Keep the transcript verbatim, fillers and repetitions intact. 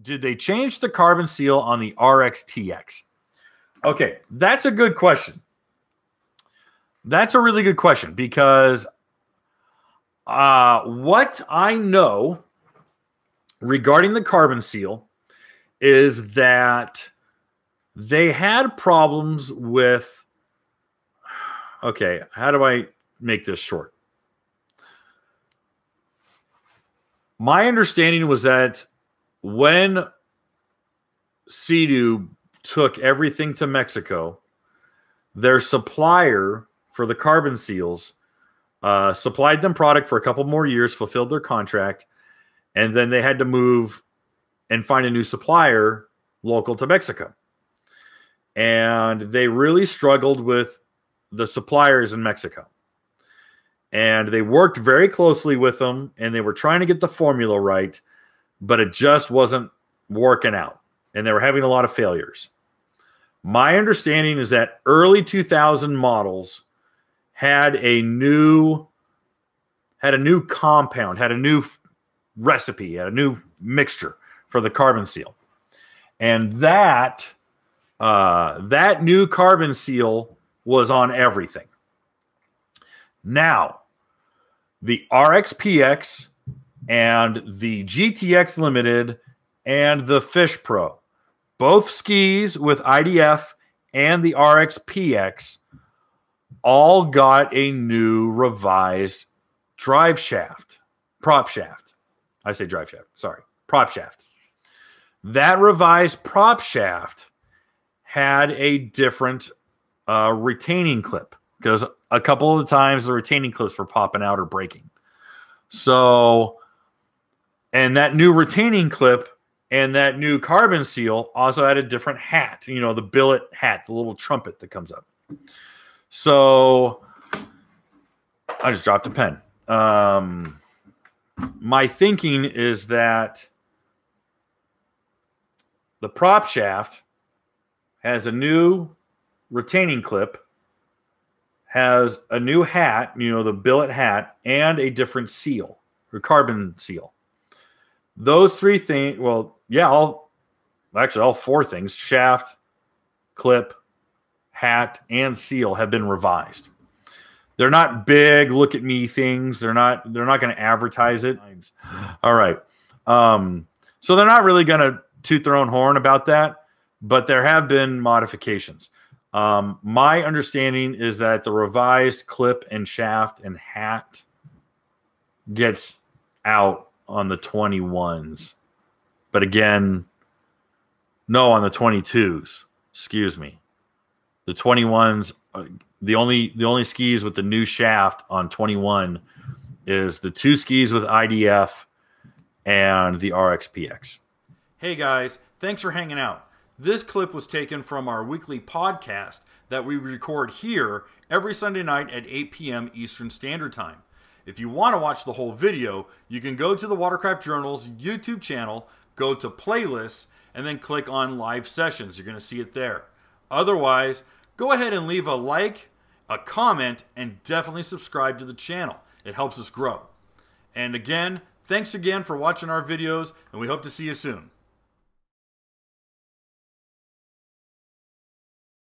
Did they change the carbon seal on the R X T X? Okay, that's a good question. That's a really good question because uh, what I know regarding the carbon seal is that they had problems with, okay, how do I make this short? My understanding was that when Sea-Doo took everything to Mexico, their supplier for the carbon seals uh, supplied them product for a couple more years, fulfilled their contract, and then they had to move and find a new supplier local to Mexico. And they really struggled with the suppliers in Mexico. And they worked very closely with them, and they were trying to get the formula right, but it just wasn't working out. And they were having a lot of failures. My understanding is that early two thousand models had a new, had a new compound, had a new recipe, had a new mixture for the carbon seal. And that, uh, that new carbon seal was on everything. Now, the R X P X and the G T X Limited and the Fish Pro, both skis with I D F and the R X P X, all got a new revised drive shaft, prop shaft. I say drive shaft, sorry, prop shaft. That revised prop shaft had a different uh, retaining clip because a couple of the times the retaining clips were popping out or breaking. So, and that new retaining clip and that new carbon seal also had a different hat, you know, the billet hat, the little trumpet that comes up. So I just dropped a pen. Um, my thinking is that the prop shaft has a new retaining clip, has a new hat, you know, the billet hat, and a different seal, or carbon seal. Those three things, well, yeah, all, actually all four things, shaft, clip, hat, and seal have been revised. They're not big look at me things. They're not, they're not going to advertise it. All right. Um, so they're not really going to toot their own horn about that, but there have been modifications. Um, my understanding is that the revised clip and shaft and hat gets out on the twenty-ones, but again, no, on the twenty-twos, excuse me. The twenty-ones, the only, the only skis with the new shaft on twenty-one is the two skis with I D F and the R X P X. Hey guys, thanks for hanging out. This clip was taken from our weekly podcast that we record here every Sunday night at eight P M Eastern Standard Time. If you want to watch the whole video, you can go to the Watercraft Journal's YouTube channel, go to playlists, and then click on live sessions. You're going to see it there. Otherwise, go ahead and leave a like, a comment, and definitely subscribe to the channel. It helps us grow. And again, thanks again for watching our videos, and we hope to see you soon.